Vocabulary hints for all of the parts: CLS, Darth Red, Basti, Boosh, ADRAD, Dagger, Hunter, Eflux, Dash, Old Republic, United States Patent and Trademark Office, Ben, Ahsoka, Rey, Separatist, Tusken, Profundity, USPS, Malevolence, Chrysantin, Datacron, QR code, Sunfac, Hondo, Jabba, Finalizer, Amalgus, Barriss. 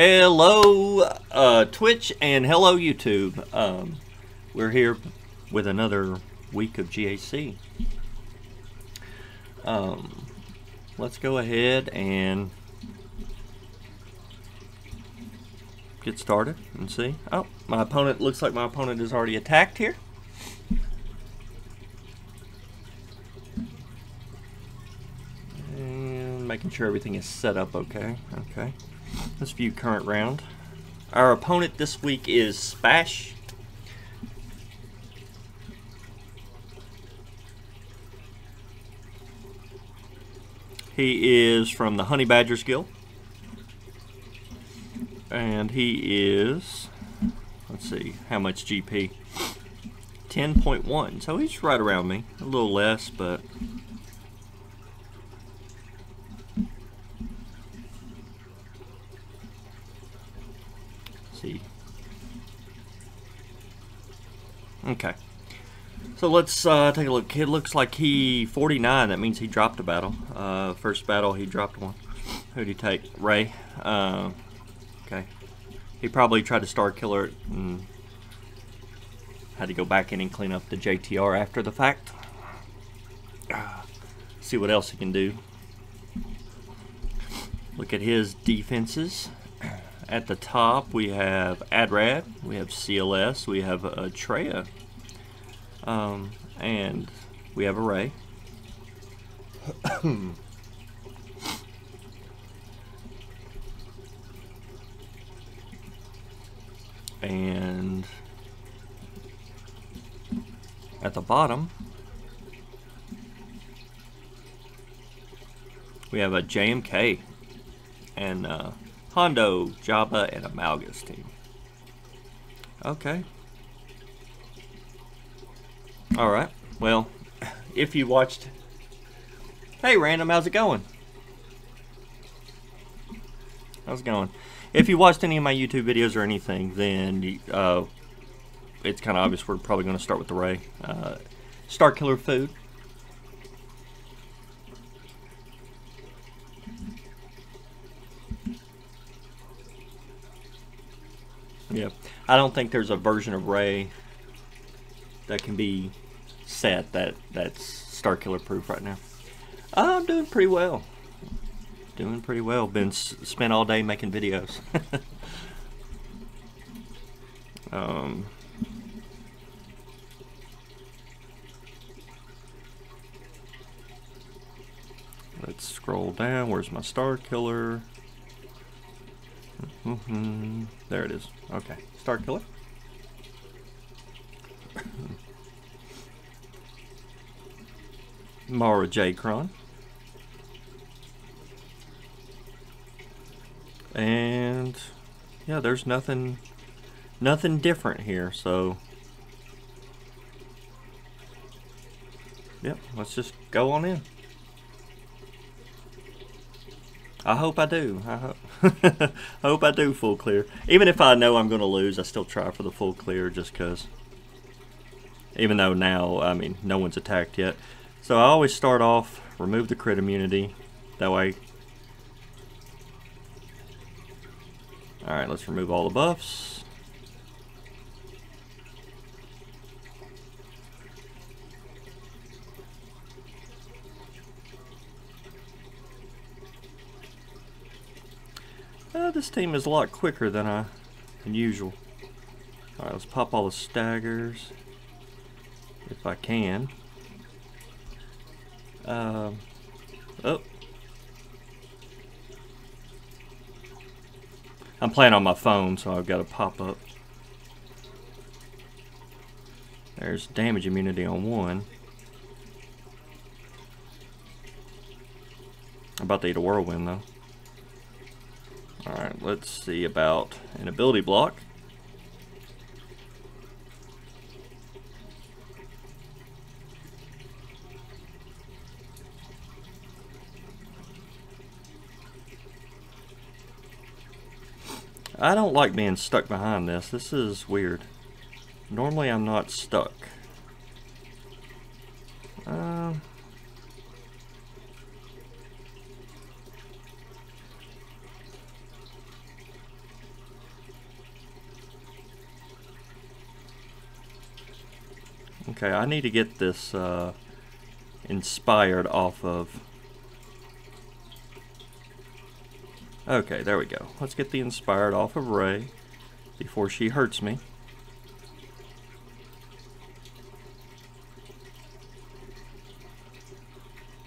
Hello, Twitch, and hello, YouTube. We're here with another week of GAC. Let's go ahead and get started and see. Oh, my opponent, looks like my opponent is already attacked here. And making sure everything is set up okay. Okay. Let's view current round. Our opponent this week is Spash. He is from the Honey Badgers Guild. And he is, let's see, how much GP? 10.1, so he's right around me. A little less, but see. Okay, so let's take a look. It looks like he 49. That means he dropped a battle. First battle, he dropped one. Who'd he take? Rey. Okay, he probably tried to Starkiller it and had to go back in and clean up the JTR after the fact. See what else he can do. Look at his defenses. At the top, we have ADRAD, we have CLS, we have Atreia, and we have Array. And at the bottom, we have a JMK and Hondo, Jabba, and Amalgus team. Okay. Alright. Well, if you watched... Hey, Random, how's it going? How's it going? If you watched any of my YouTube videos or anything, then it's kind of obvious we're probably going to start with the Rey. Starkiller food. Yeah, I don't think there's a version of Rey that can be set that's Starkiller proof right now. I'm doing pretty well. Doing pretty well. Been spent all day making videos. Let's scroll down. Where's my Starkiller? Mm-hmm. There it is. Okay, Starkiller. Mara J. Cron. And yeah, there's nothing different here. So yep, let's just go on in. I hope I do. I hope I do full clear. Even if I know I'm going to lose, I still try for the full clear just because. Even though now, I mean, no one's attacked yet. So I always start off, remove the crit immunity. That way. Alright, let's remove all the buffs. This team is a lot quicker than usual. Alright, let's pop all the staggers if I can. Oh, I'm playing on my phone, so I've got to pop up. There's damage immunity on one. I'm about to eat a whirlwind though. Alright, let's see about an ability block. I don't like being stuck behind this. This is weird. Normally I'm not stuck. Okay, I need to get this inspired off of... Okay, there we go. Let's get the inspired off of Rey before she hurts me.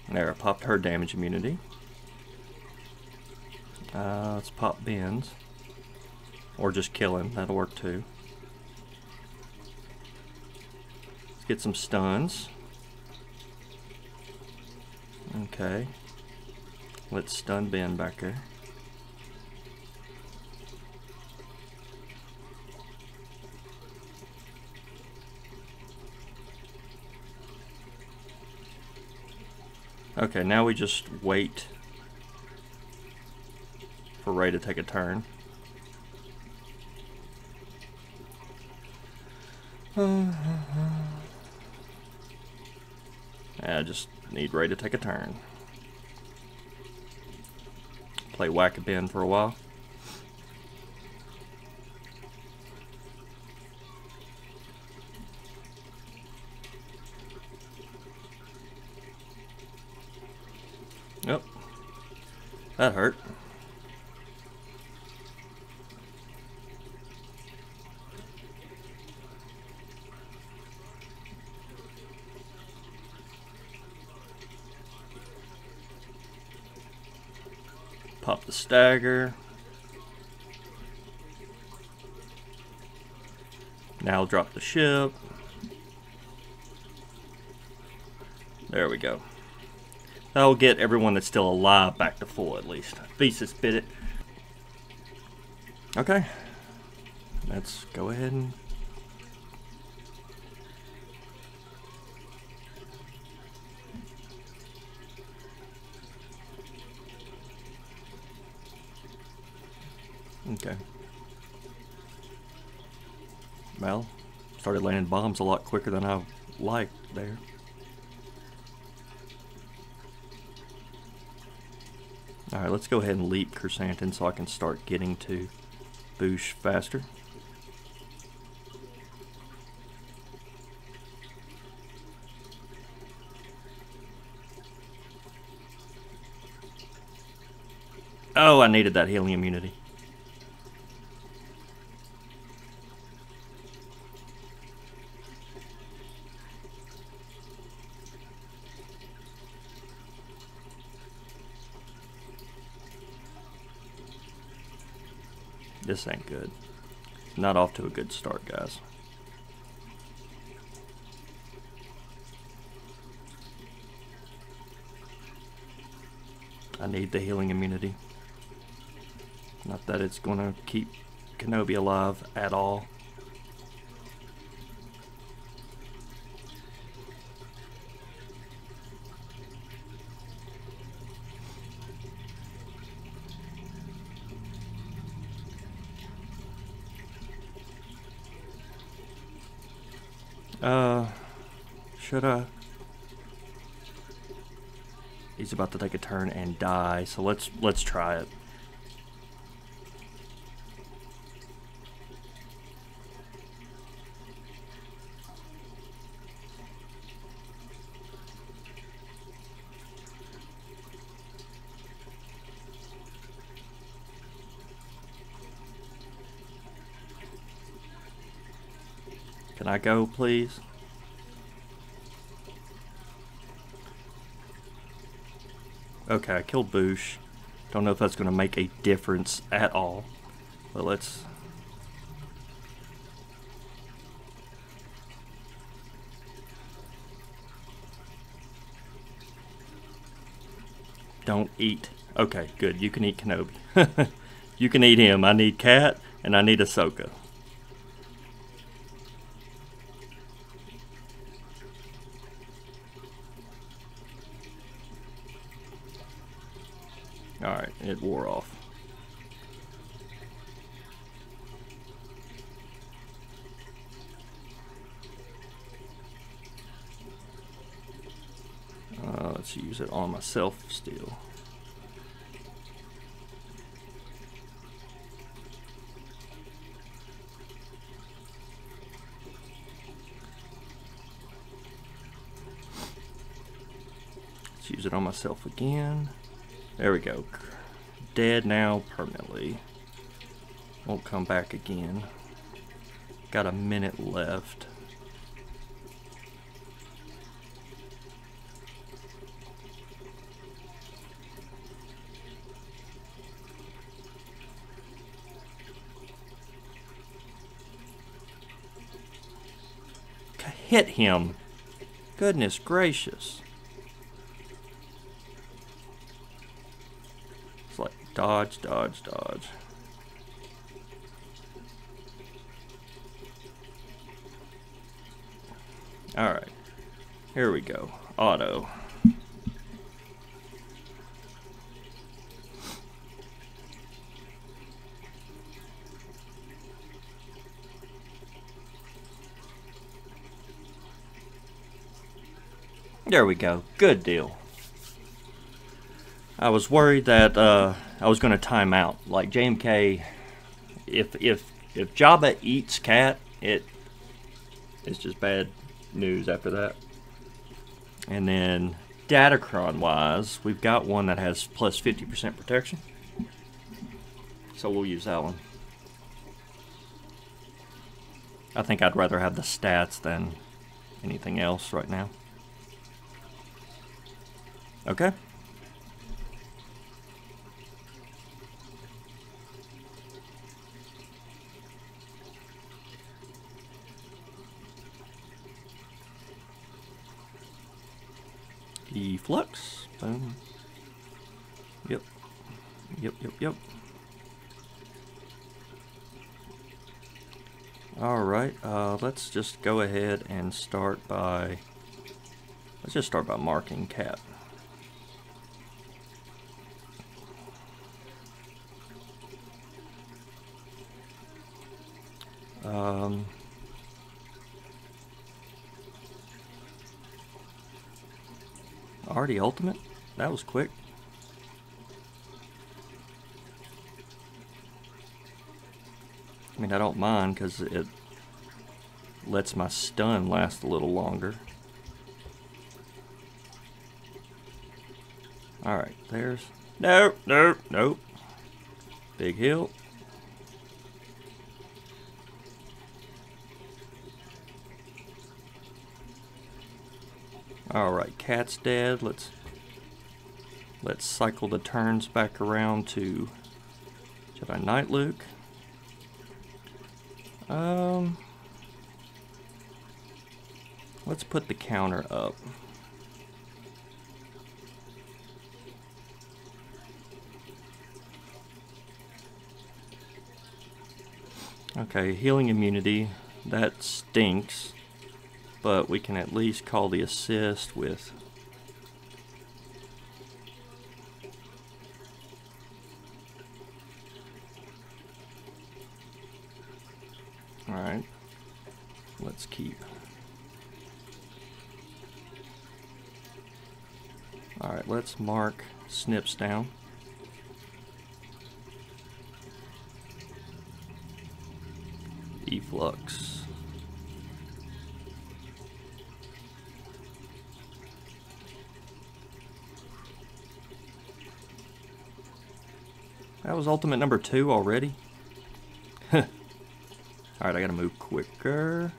There, I popped her damage immunity. Let's pop Ben's. Or just kill him, that'll work too. Let's get some stuns. Okay. Let's stun Ben back there. Okay, now we just wait for Rey to take a turn. I just need Rey to take a turn. Play whack-a-bin for a while. Yep. That hurt. Pop the stagger. Now drop the ship. There we go. That'll get everyone that's still alive back to full at least. Thesis bit it. Okay. Let's go ahead and... Okay. Well, started landing bombs a lot quicker than I liked there. Alright, let's go ahead and leap Chrysantin so I can start getting to Boosh faster. Oh, I needed that healing immunity. This ain't good. Not off to a good start, guys. I need the healing immunity. Not that it's gonna keep Kenobi alive at all. Should I? He's about to take a turn and die, so let's try it. Can I go, please? Okay, I killed Boosh. Don't know if that's going to make a difference at all. But let's... Don't eat. Okay, good. You can eat Kenobi. You can eat him. I need Kat, and I need Ahsoka. Alright, it wore off. Let's use it on myself still. use it on myself again. There we go. Dead now permanently. Won't come back again. Got a minute left. Hit him. Goodness gracious. It's like dodge, dodge, dodge. Alright. Here we go. Auto. There we go. Good deal. I was worried that I was going to time out. Like JMK, if Jabba eats Kat, it's just bad news after that. And then Datacron wise, we've got one that has plus 50% protection, so we'll use that one. I think I'd rather have the stats than anything else right now. Okay. Eflux. Boom. Yep. Yep, yep, yep. All right. Let's just go ahead and start by... Let's just start by marking Kat. Already ultimate? That was quick. I mean, I don't mind because it lets my stun last a little longer. Alright, there's... Nope, nope, nope. Big hill. Alright, Kat's dead. Let's cycle the turns back around to Jedi Knight Luke. Let's put the counter up. Okay, healing immunity. That stinks. But we can at least call the assist with alright, let's keep. Alright, let's mark snips down. Eflux. That was ultimate number 2 already. Alright, I gotta move quicker.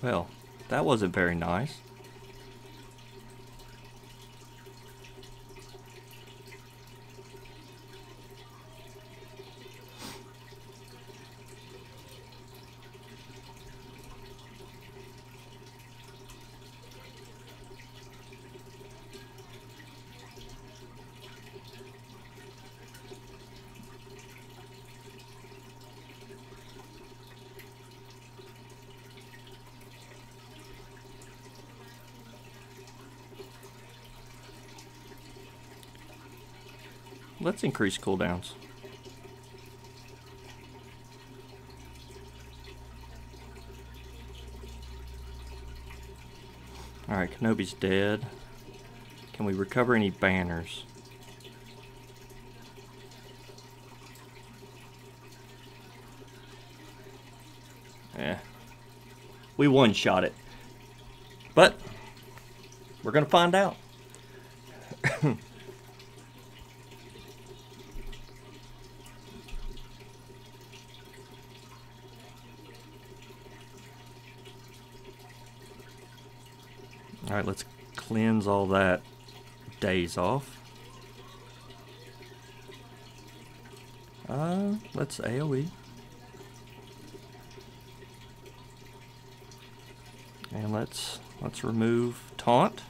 Well, that wasn't very nice. Let's increase cooldowns. Alright, Kenobi's dead. Can we recover any banners? Yeah. We one-shot it. But we're gonna find out. Alright, let's cleanse all that days off. Let's AoE. And let's remove taunt.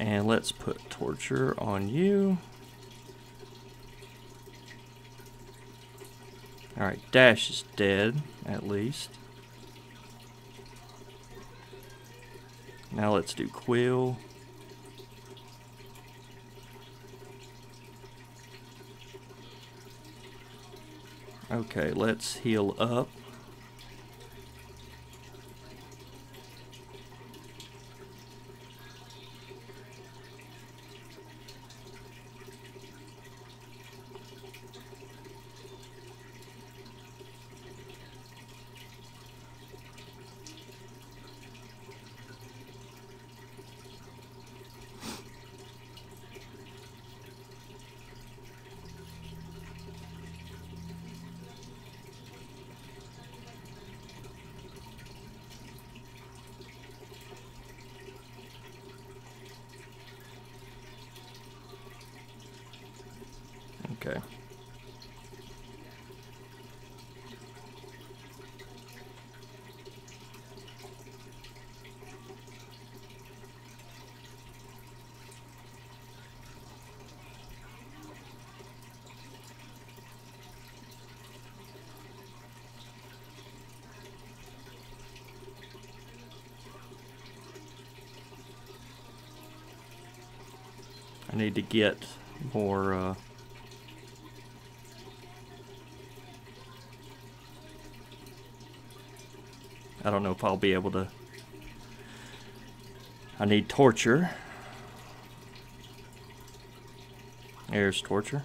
And let's put torture on you. Alright, Dash is dead, at least. Now let's do Quill. Okay, let's heal up. Okay. I need to get more I don't know if I'll be able to. I need torture. There's torture.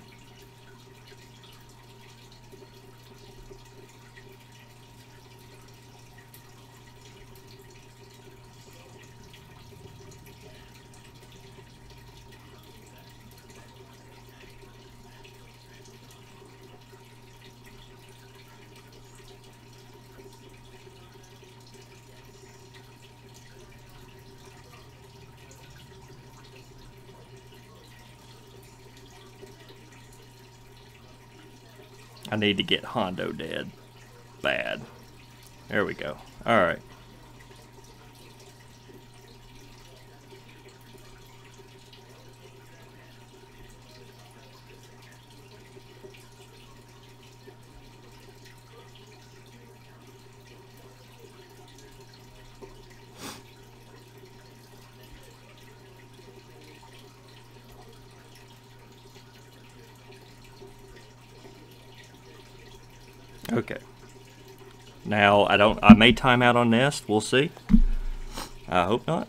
I need to get Hondo dead. Bad. There we go. Alright. Okay. Now I may time out on Nest, we'll see. I hope not.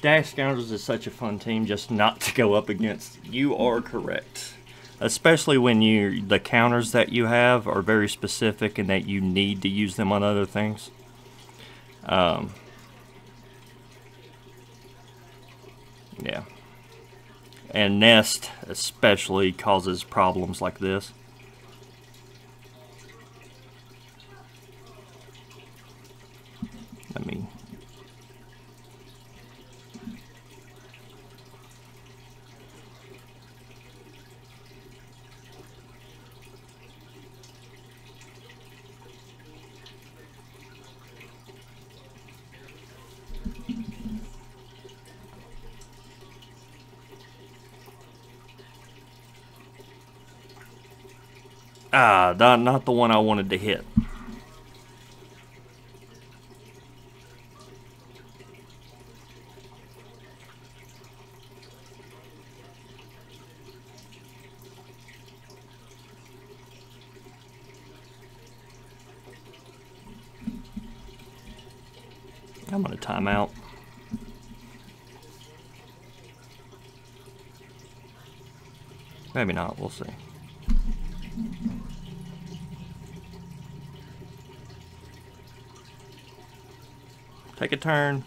Dash Scoundrels is such a fun team just not to go up against. You are correct. Especially when the counters that you have are very specific and that you need to use them on other things. Yeah. And Nest especially causes problems like this. I mean, not the one I wanted to hit. I'm gonna time out. Maybe not, we'll see. Take a turn.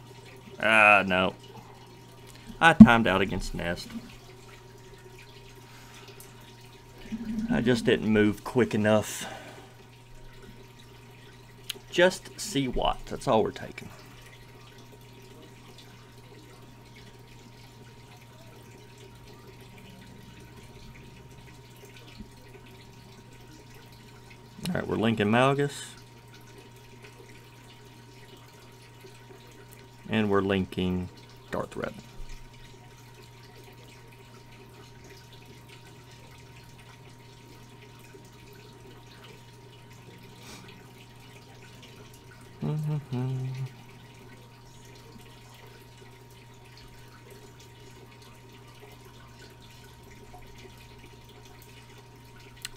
No. I timed out against Nest. I just didn't move quick enough. Just see what. That's all we're taking. All right, we're linking Malgus. And we're linking Darth Red.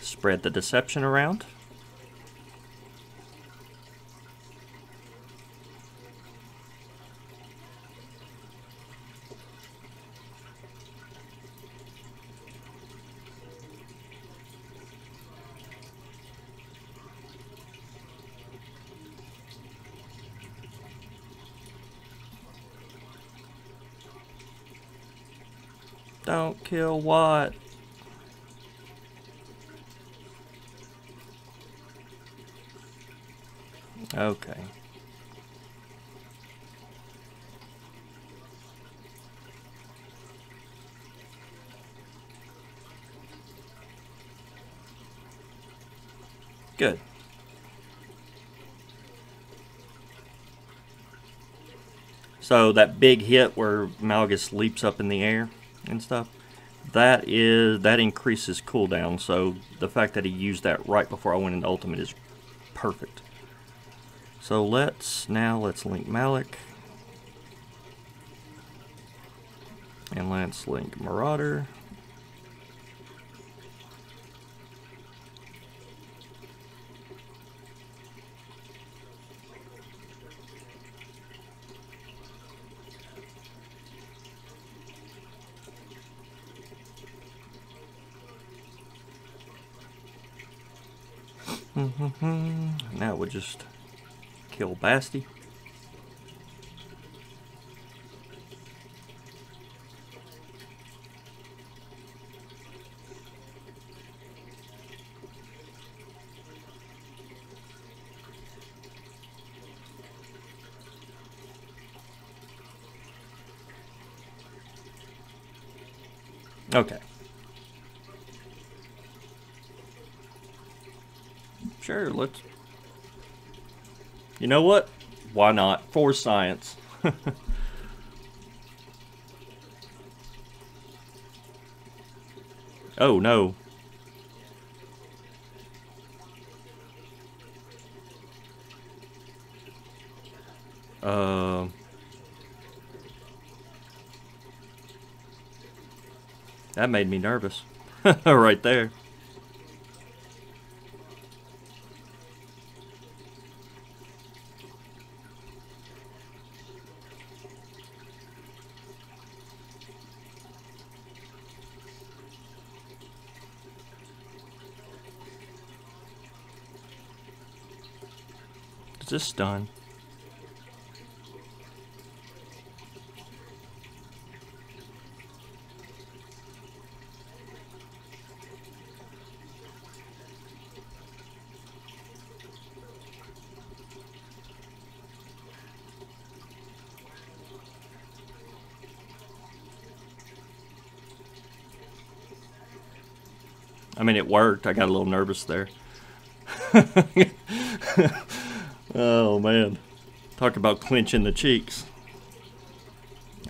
Spread the deception around. Don't kill what? Okay. Good. So that big hit where Malgus leaps up in the air and stuff, that increases cooldown, so the fact that he used that right before I went into ultimate is perfect. So let's link Malak, and let's link Marauder. Now we'll just kill Basti. Okay. Sure, let's... You know what? Why not? For science. Oh, no. That made me nervous. Right there. This done. I mean, it worked. I got a little nervous there. Oh man, talk about clenching the cheeks.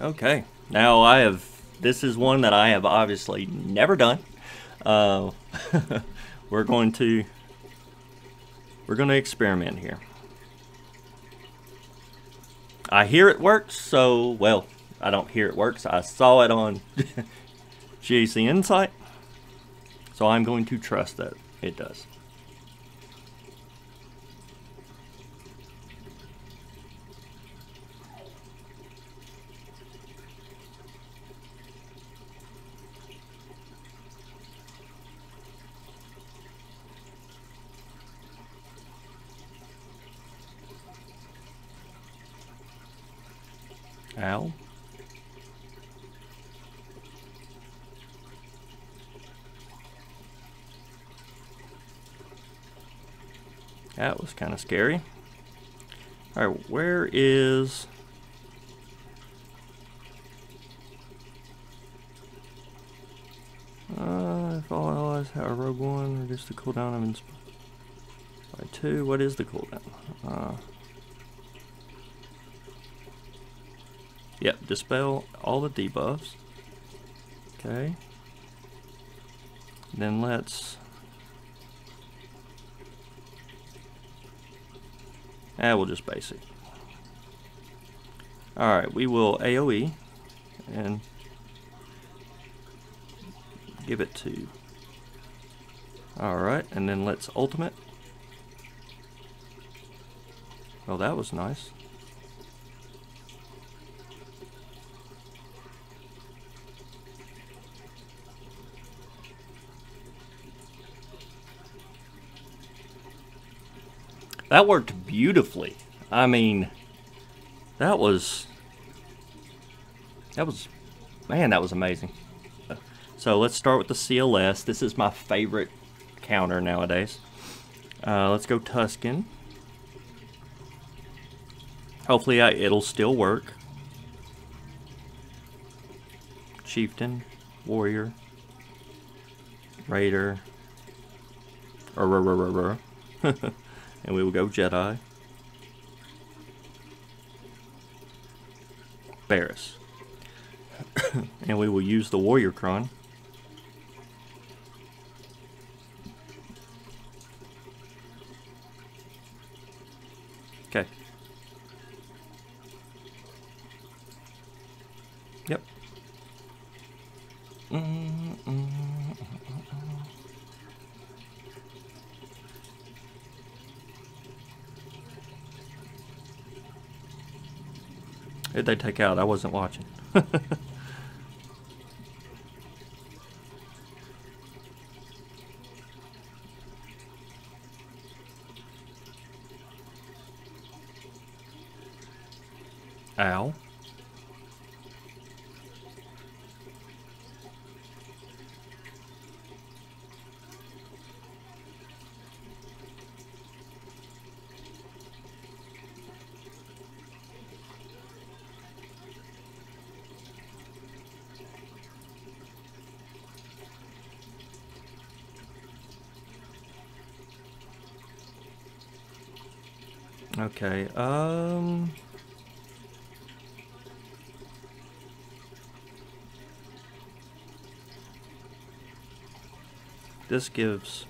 Okay, now I have, this is one that I have obviously never done. We're going to experiment here. I hear it works, so, well, I don't hear it works. I saw it on GAC Insight, so I'm going to trust that it does. Ow. That was kind of scary. All right, where is... if all allies have a rogue one, reduce the cooldown of inspiration by 2. What is the cooldown? Yep, dispel all the debuffs. Okay. Then let's... we'll just basic. Alright, we will AoE and give it to... Alright, and then let's ultimate. Well, that was nice. That worked beautifully. I mean, that was amazing. So let's start with the CLS. This is my favorite counter nowadays. Let's go Tusken. Hopefully it'll still work. Chieftain, Warrior, Raider, and we will go Jedi. Barriss. And we will use the Warrior Cron. Okay. Yep. Who'd they take out? I wasn't watching. Ow. Okay, this gives...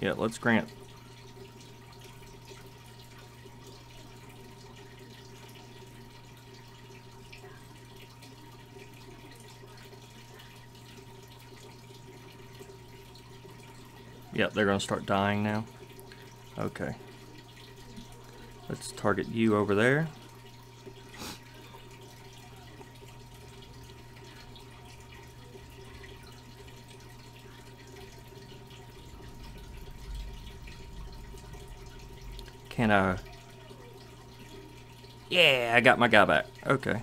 Yeah, let's grant... Yeah, they're gonna start dying now. Okay, let's target you over there. Can I? Yeah, I got my guy back. Okay.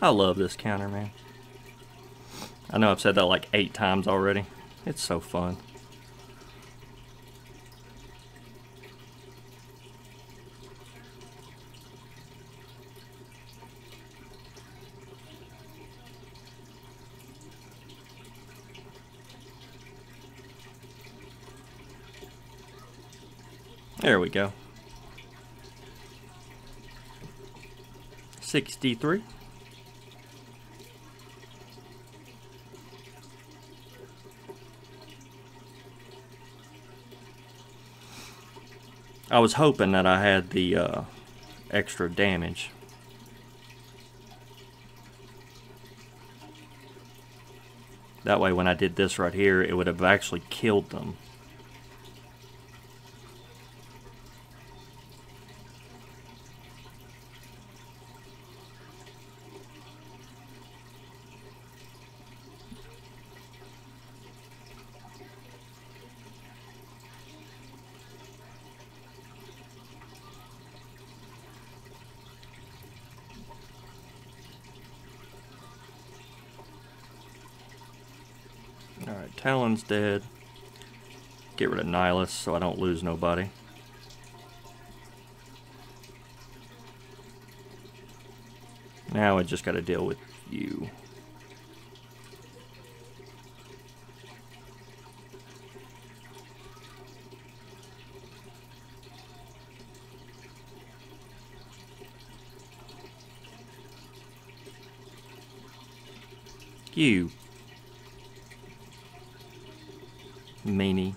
I love this counter, man. I know I've said that like 8 times already. It's so fun. There we go. 63. I was hoping that I had the extra damage. That way when I did this right here, it would have actually killed them. Alright, Talon's dead. Get rid of Nihilus so I don't lose nobody. Now I just gotta deal with you. You meanie.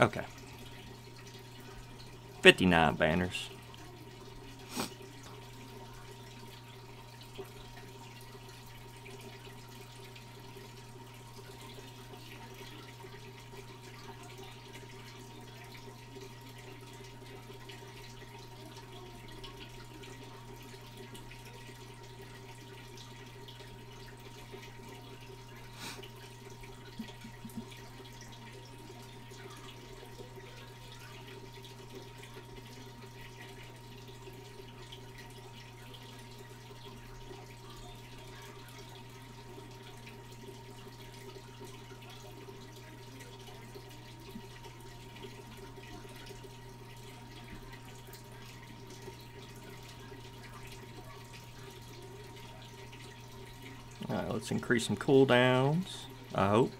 Okay. 59 banners. Alright, let's increase some cooldowns, I hope.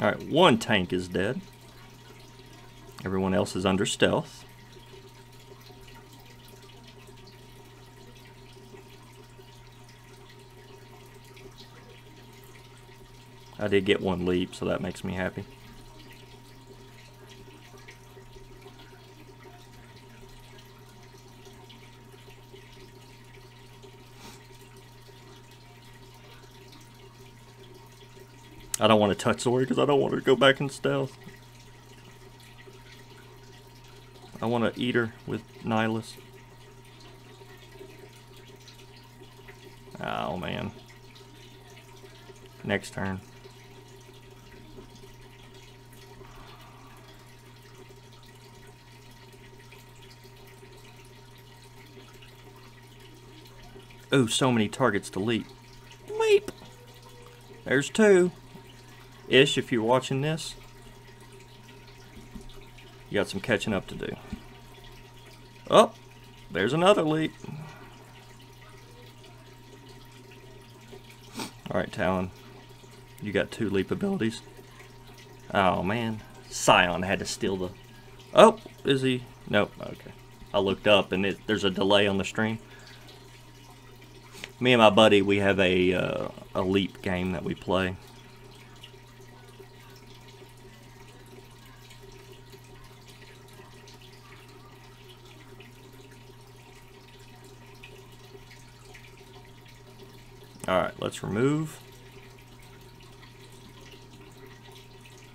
Alright, one tank is dead. Everyone else is under stealth. I did get one leap, so that makes me happy. I don't want to touch Zori because I don't want her to go back in stealth. I want to eat her with Nihilus. Oh man. Next turn. Oh, so many targets to leap. Leap! There's two. Ish, if you're watching this. You got some catching up to do. Oh, there's another leap. Alright, Talon. You got two leap abilities. Oh, man. Scion had to steal the... Oh, is he? Nope, okay. I looked up and there's a delay on the stream. Me and my buddy, we have a leap game that we play. Alright, let's remove.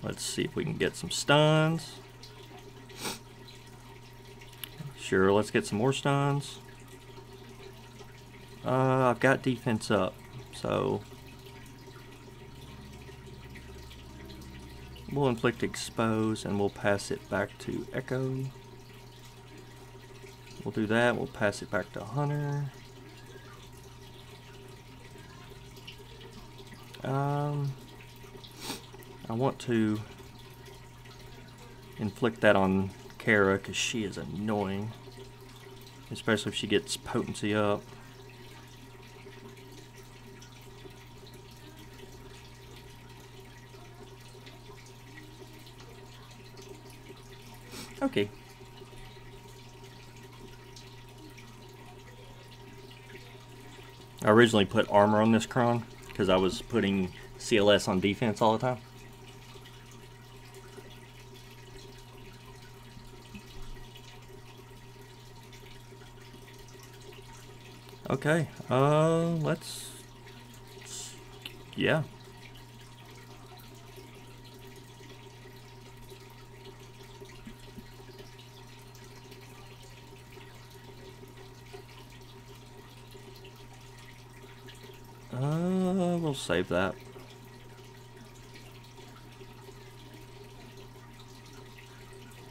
Let's see if we can get some stuns. Sure, let's get some more stuns. I've got defense up, so we'll inflict expose and we'll pass it back to Echo. We'll do that, we'll pass it back to Hunter. I want to inflict that on Kara because she is annoying, especially if she gets potency up. Okay. I originally put armor on this Cron because I was putting CLS on defense all the time. Okay, yeah. We'll save that.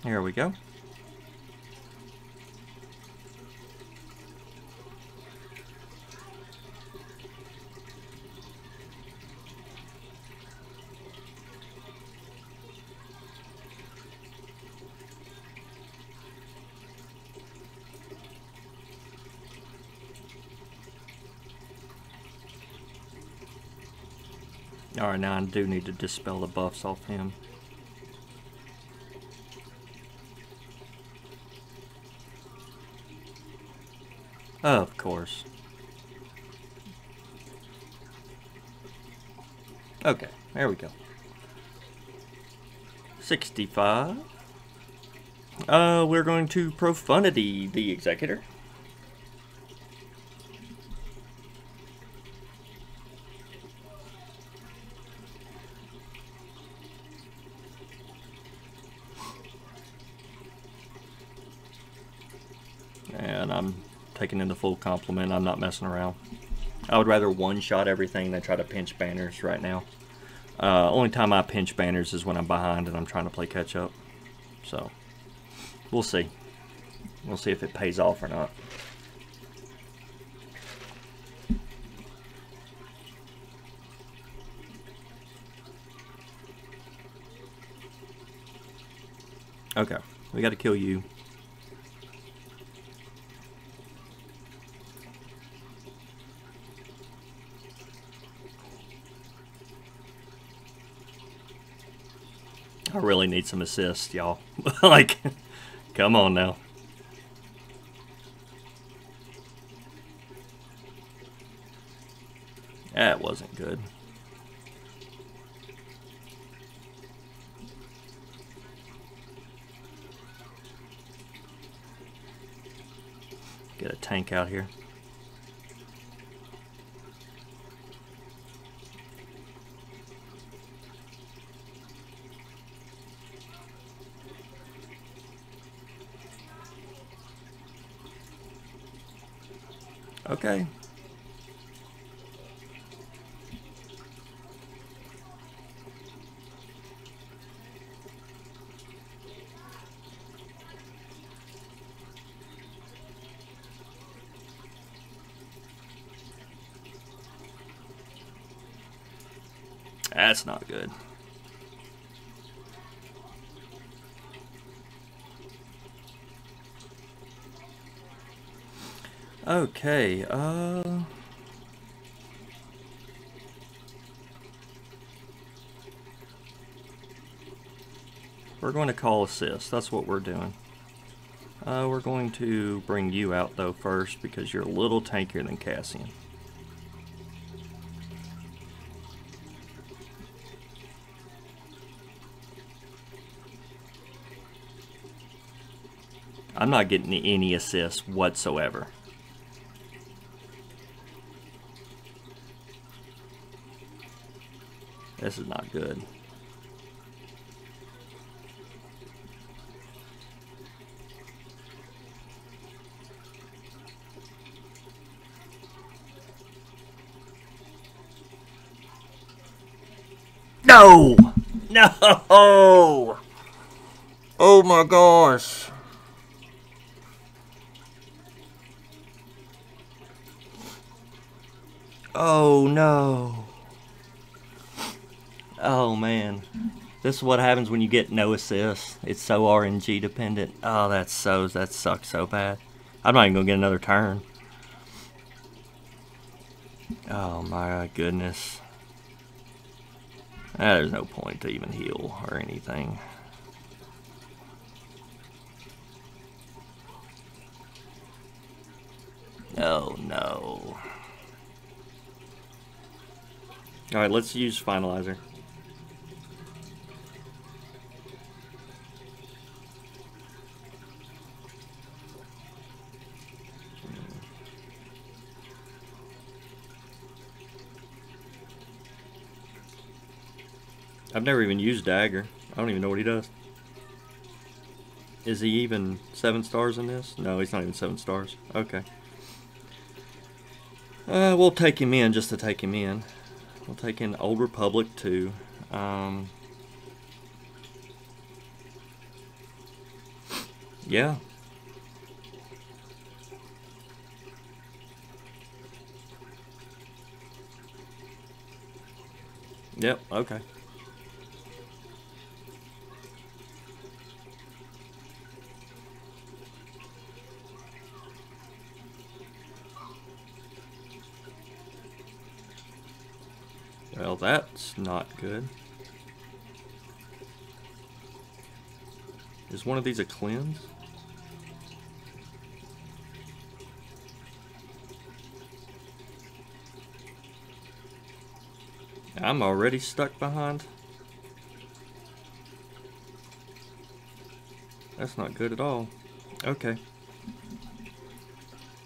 Here we go. Alright, now I do need to dispel the buffs off him. Of course. Okay, there we go. 65. We're going to Profundity the Executor. Taking in the full compliment. I'm not messing around. I would rather one-shot everything than try to pinch banners right now. Only time I pinch banners is when I'm behind and I'm trying to play catch-up. So, we'll see. We'll see if it pays off or not. Okay, we gotta kill you. I really need some assists, y'all. Like, come on now. That wasn't good. Get a tank out here. Okay. That's not good. Okay, we're going to call assist. That's what we're doing. We're going to bring you out, though, first, because you're a little tankier than Cassian. I'm not getting any assists whatsoever. This is not good. No! No! Oh my gosh. Oh no. Oh man, this is what happens when you get no assists. It's so RNG dependent. Oh, that sucks so bad. I'm not even gonna get another turn. Oh my goodness. There's no point to even heal or anything. Oh no. All right, let's use Finalizer. I've never even used Dagger. I don't even know what he does. Is he even 7 stars in this? No, he's not even 7 stars. Okay. We'll take him in just to take him in. We'll take in Old Republic too. Yeah. Yep, okay. Well, that's not good. Is one of these a cleanse? I'm already stuck behind. That's not good at all. Okay.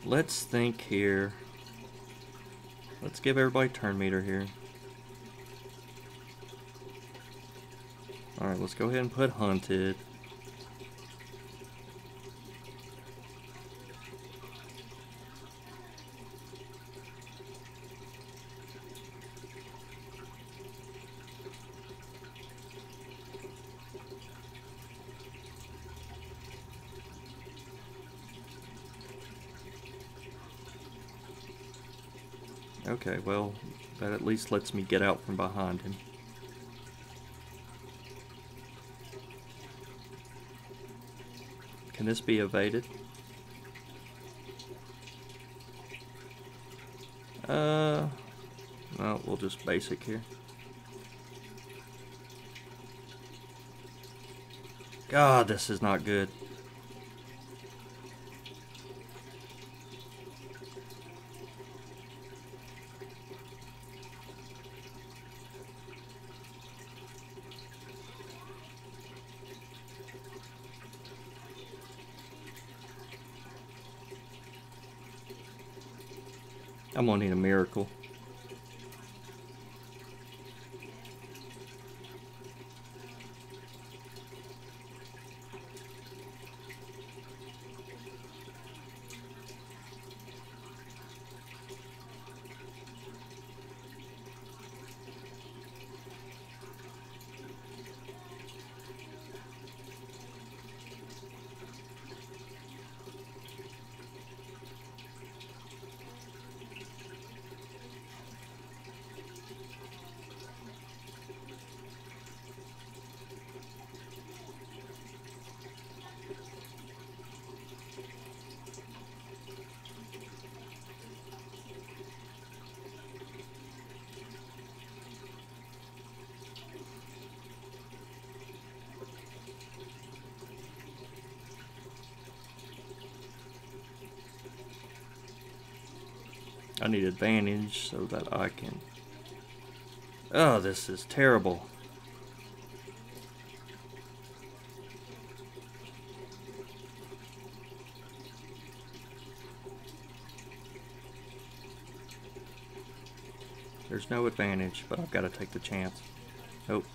Let's think here. Let's give everybody turn meter here. Alright, let's go ahead and put hunted. Okay, well, that at least lets me get out from behind him. Can this be evaded? No, we'll just basic here. God, this is not good. I'm gonna need a miracle. I need advantage so that I can... Oh, this is terrible. There's no advantage, but I've got to take the chance. Nope.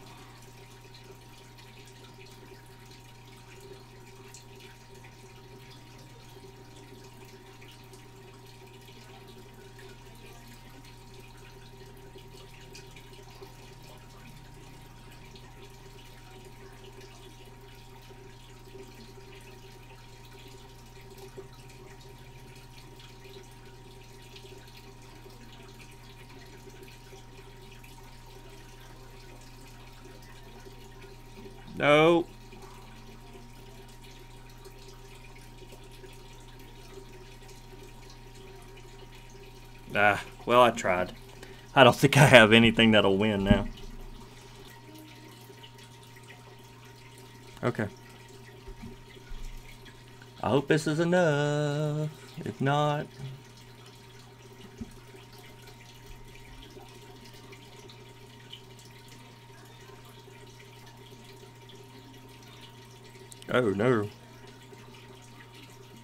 No. Ah, well, I tried. I don't think I have anything that'll win now. Okay. I hope this is enough. If not... Oh no.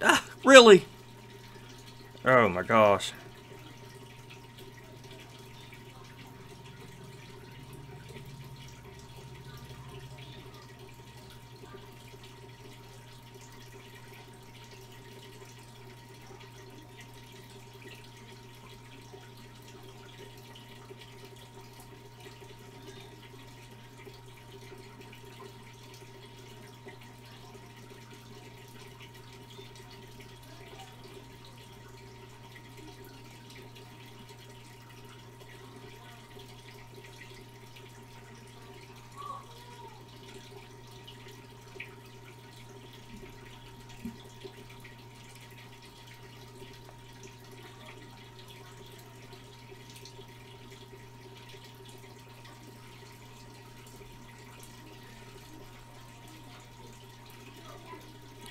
Ah, really? Oh my gosh.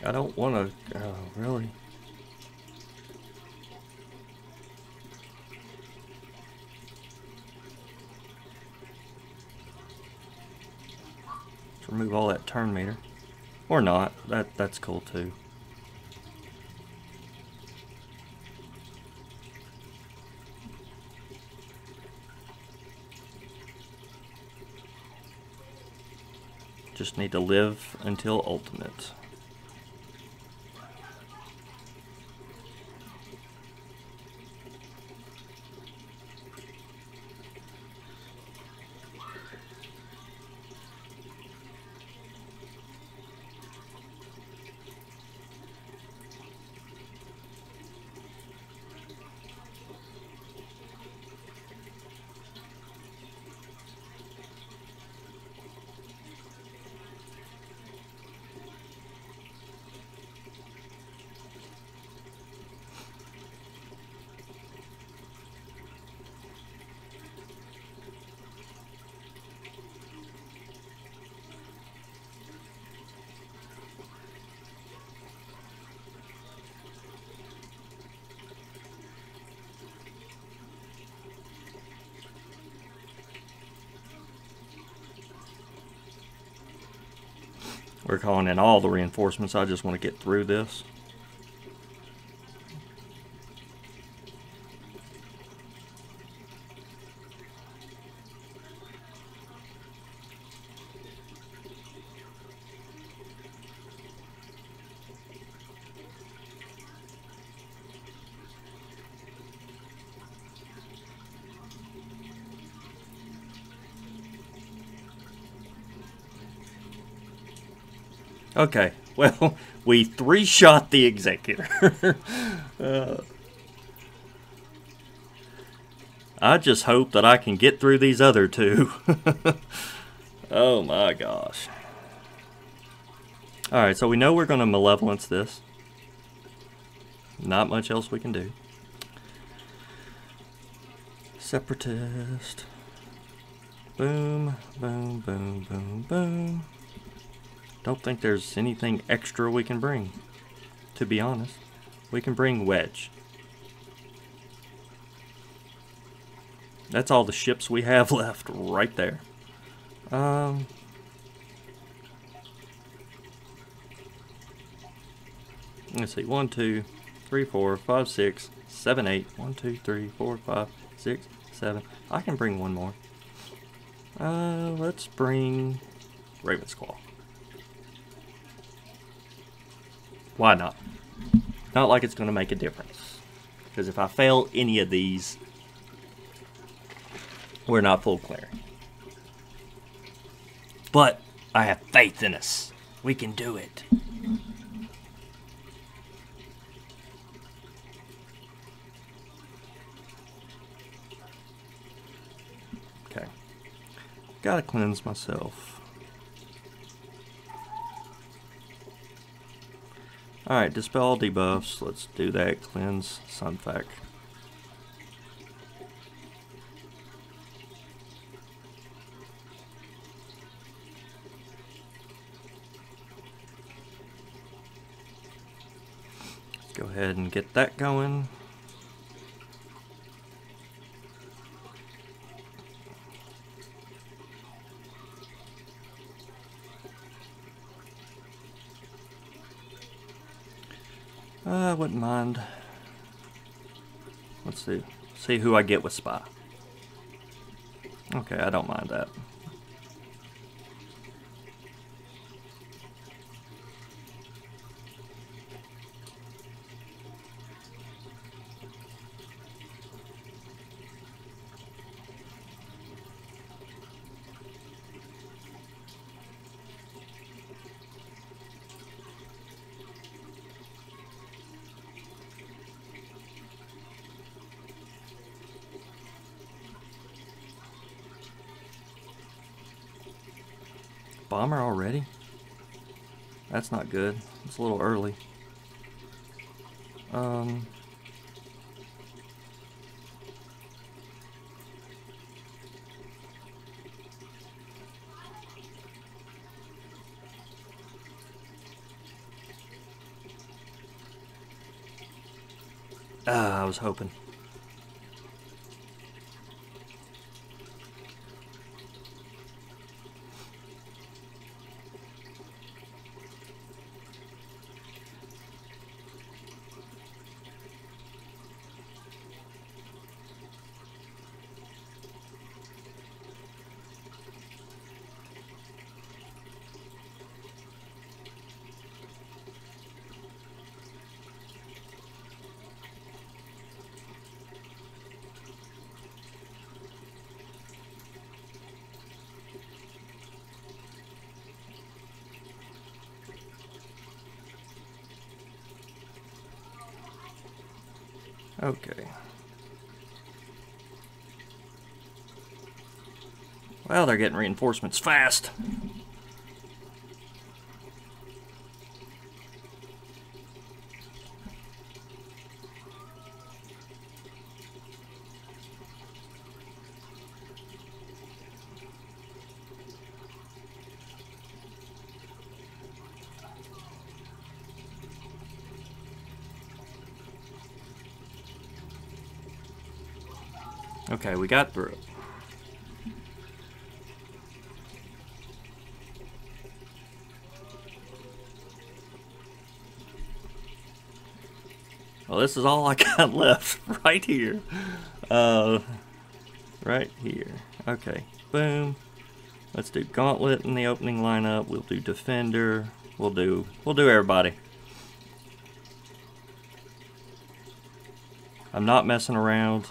I don't want to. Oh, really? Let's remove all that turn meter. Or not. That's cool too. Just need to live until ultimate. We're calling in all the reinforcements. I just want to get through this. Okay, well, we three-shot the Executor. I just hope that I can get through these other two. Oh my gosh. Alright, so we know we're going to Malevolence this. Not much else we can do. Separatist. Boom, boom, boom, boom, boom. Don't think there's anything extra we can bring, to be honest. We can bring Wedge. That's all the ships we have left right there. Let's see, 1, 2, 3, 4, 5, 6, 7, 8. 1, 2, 3, 4, 5, 6, 7. I can bring one more. Let's bring Raven Squall. Why not? Not like it's going to make a difference. Because if I fail any of these, we're not full clearing. But I have faith in us. We can do it. Okay. Gotta cleanse myself. Alright, dispel all debuffs. Let's do that. Cleanse Sunfac. Let's go ahead and get that going. I wouldn't mind. Let's see who I get with Spy. Okay, I don't mind that. Bomber already? That's not good. It's a little early. I was hoping. Okay. Well, they're getting reinforcements fast. Okay, we got through. Well, this is all I got left right here. Right here. Okay, boom. Let's do Gauntlet in the opening lineup. We'll do Defender. We'll do everybody. I'm not messing around.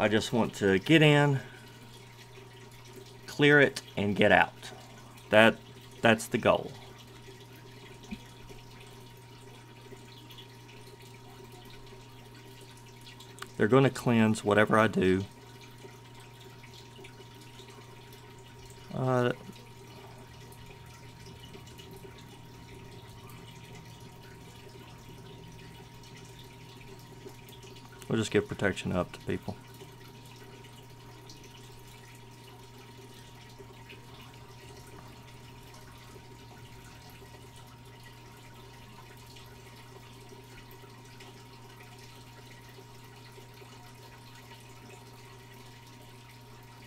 I just want to get in, clear it, and get out. That's the goal. They're going to cleanse whatever I do. We'll just give protection up to people.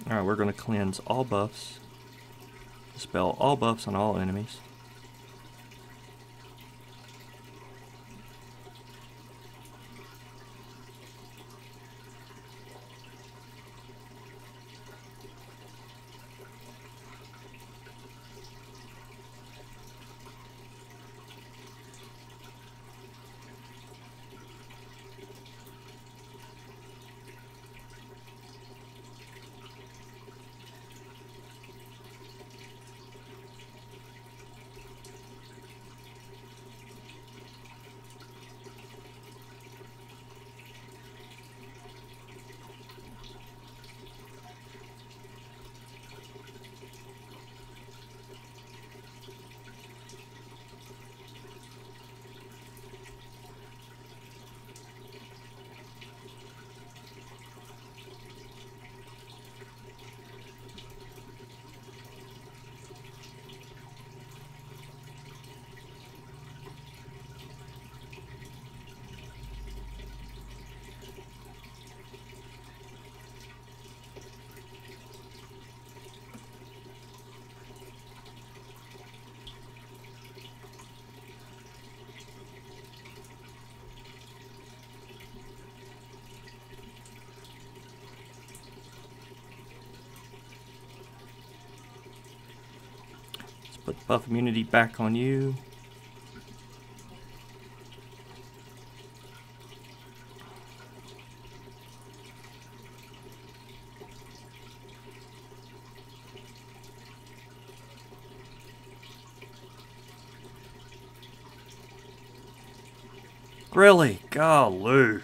Alright, we're going to cleanse all buffs, dispel all buffs on all enemies. Put the buff immunity back on you. Really? Golly.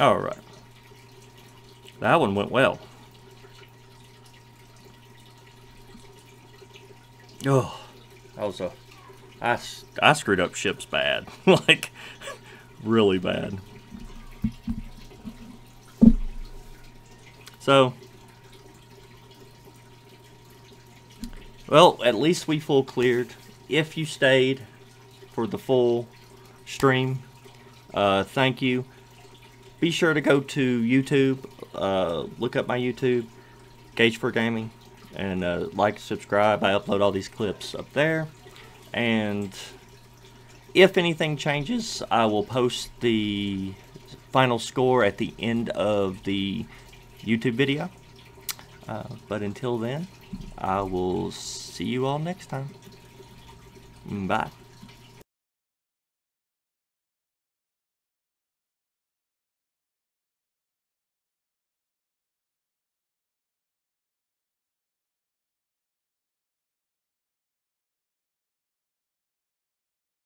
Alright. That one went well. Oh, that was a... I screwed up ships bad. Like, really bad. So... Well, at least we full cleared. If you stayed for the full stream, thank you. Be sure to go to YouTube, look up my YouTube, Gage4Gaming, and like, subscribe. I upload all these clips up there. And if anything changes, I will post the final score at the end of the YouTube video. But until then, I will see you all next time. Bye.